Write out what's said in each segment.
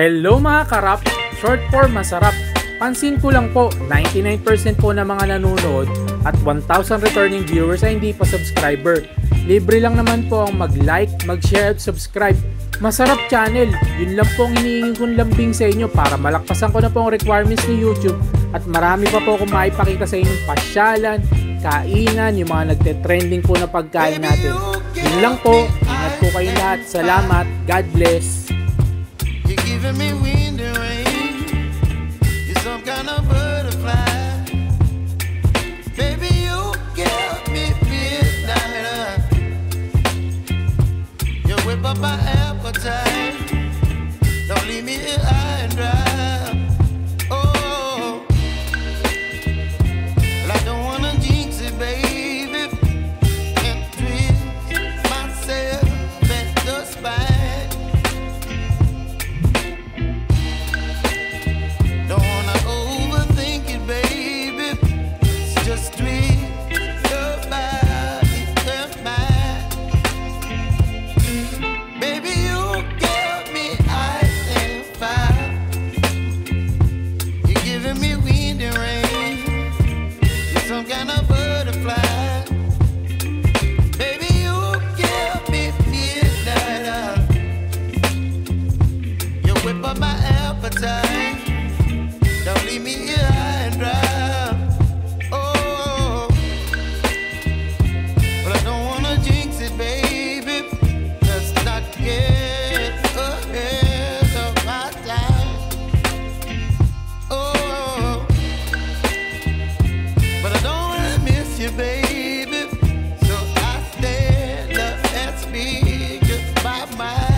Hello mga karap! Short form masarap. Pansin ko lang po, 99% po ng mga nanonood at 1,000 returning viewers ay hindi pa subscriber. Libre lang naman po ang mag-like, mag-share at subscribe. Masarap channel! Yun lang po ang hinihingi kong lambing sa inyo para malakpasan ko na po ang requirements ni YouTube at marami pa po kung maipakita sa inyong pasyalan, kainan, yung mga nagte-trending po na pagkain natin. Yun lang po, ingat po kayo lahat. Salamat, God bless! Giving me wind and rain, you're some kind of butterfly, baby you give me midnight, you whip up my appetite, don't leave me here high and dry, oh, well I don't wanna jinx it baby, and twist myself back the spine. Don't leave me here high and dry. Oh, but I don't wanna jinx it, baby. Let's not get ahead of my time. Oh, but I don't wanna miss you, baby. So I stand up and speak just my mind.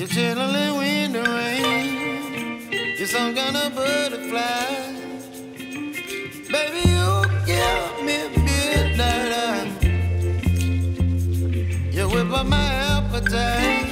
You're chilling when the rain, you're some kind of butterfly. Baby, you give me midnight. You whip up my appetite.